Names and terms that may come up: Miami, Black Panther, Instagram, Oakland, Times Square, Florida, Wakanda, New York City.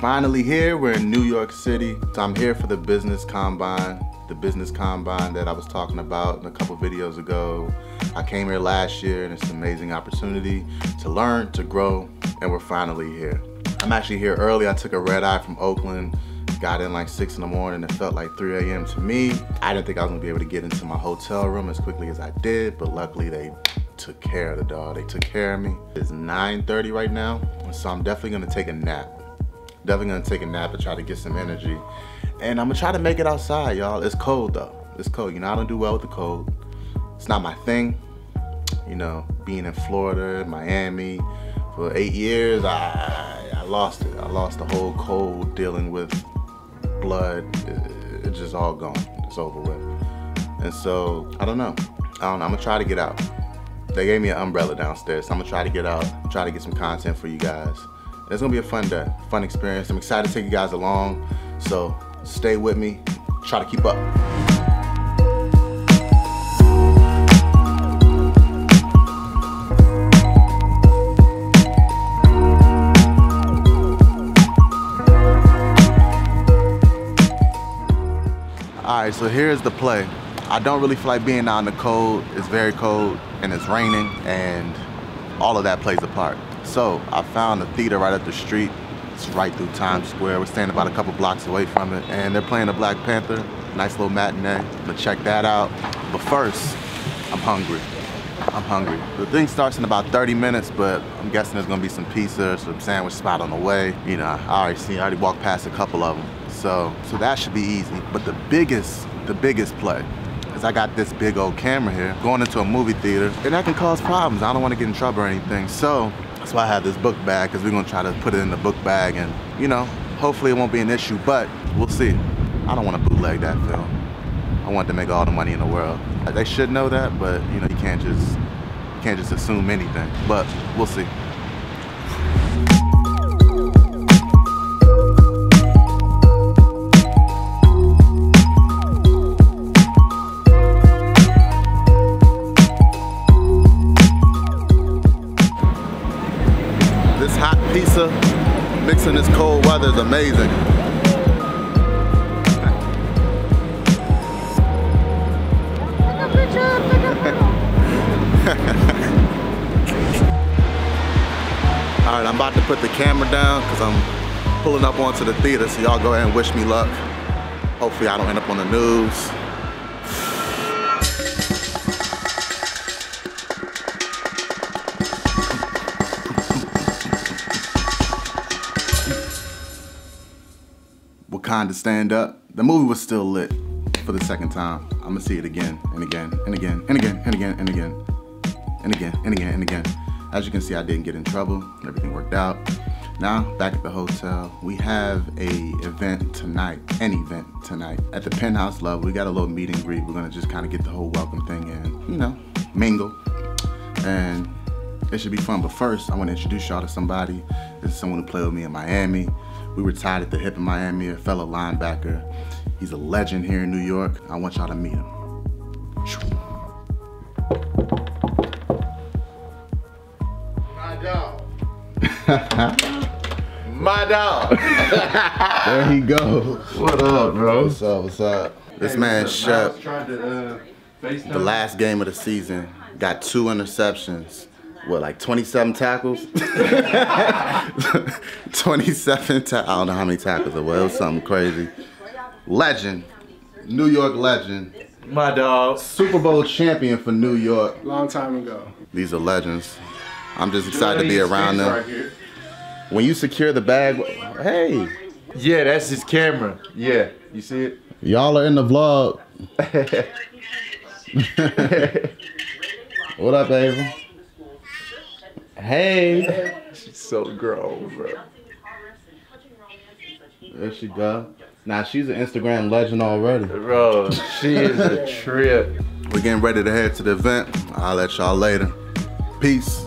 Finally here, we're in New York City. So I'm here for the business combine. The business combine that I was talking about in a couple videos ago. I came here last year and it's an amazing opportunity to learn, to grow, and we're finally here. I'm actually here early. I took a red eye from Oakland, got in like 6 in the morning. It felt like 3 a.m. to me. I didn't think I was gonna be able to get into my hotel room as quickly as I did, but luckily they took care of the dog. They took care of me. It's 9:30 right now, so I'm definitely gonna take a nap. Definitely gonna take a nap and try to get some energy. And I'm gonna try to make it outside, y'all. It's cold though, it's cold. You know, I don't do well with the cold. It's not my thing. You know, being in Florida, Miami for 8 years, I lost it. I lost the whole cold, dealing with blood. It's just all gone, it's over with. And so, I don't know, I'm gonna try to get out. They gave me an umbrella downstairs, so I'm gonna try to get out, try to get some content for you guys. It's gonna be a fun day, fun experience. I'm excited to take you guys along, so stay with me, try to keep up. All right, so here's the play. I don't really feel like being out in the cold. It's very cold and it's raining and all of that plays a part. So I found a theater right up the street. It's right through Times Square. We're standing about a couple blocks away from it. And they're playing the Black Panther. Nice little matinee. I'm gonna check that out. But first, I'm hungry. I'm hungry. The thing starts in about 30 minutes, but I'm guessing there's gonna be some pizza or some sandwich spot on the way. You know, I already walked past a couple of them. So that should be easy. But the biggest play, I got this big old camera here going into a movie theater, and that can cause problems. I don't want to get in trouble or anything, so that's why I have this book bag, because we're gonna try to put it in the book bag, and you know, hopefully it won't be an issue, but we'll see. I don't want to bootleg that film. I want to make all the money in the world. They should know that, but you know, you can't just assume anything, but we'll see. Pizza mixing this cold weather is amazing. All right, I'm about to put the camera down because I'm pulling up onto the theater, so y'all go ahead and wish me luck. Hopefully I don't end up on the news. Wakanda Stand Up. The movie was still lit for the second time. I'm gonna see it again and again and again and again and again and again and again and again and again. As you can see, I didn't get in trouble. Everything worked out. Now, back at the hotel, we have an event tonight. At the penthouse level, we got a little meet and greet. We're gonna just kind of get the whole welcome thing in, you know, mingle. And it should be fun, but first, I wanna introduce y'all to somebody. This is someone who played with me in Miami. We were tied at the hip in Miami, a fellow linebacker. He's a legend here in New York. I want y'all to meet him. My dog. My dog. There he goes. What up, bro? What's up, what's up? Hey, this man, Shep, the last game of the season, got 2 interceptions. What, like 27 tackles? 27 tackles. I don't know how many tackles it was. It was something crazy. Legend. New York legend. My dog. Super Bowl champion for New York. Long time ago. These are legends. I'm just excited to be around them. Right, when you secure the bag, hey. Yeah, that's his camera. Yeah, you see it? Y'all are in the vlog. What up, Ava? Hey, she's so grown, bro. There she go. Now she's an Instagram legend already. Bro, she is a trip. We're getting ready to head to the event. I'll let y'all later. Peace.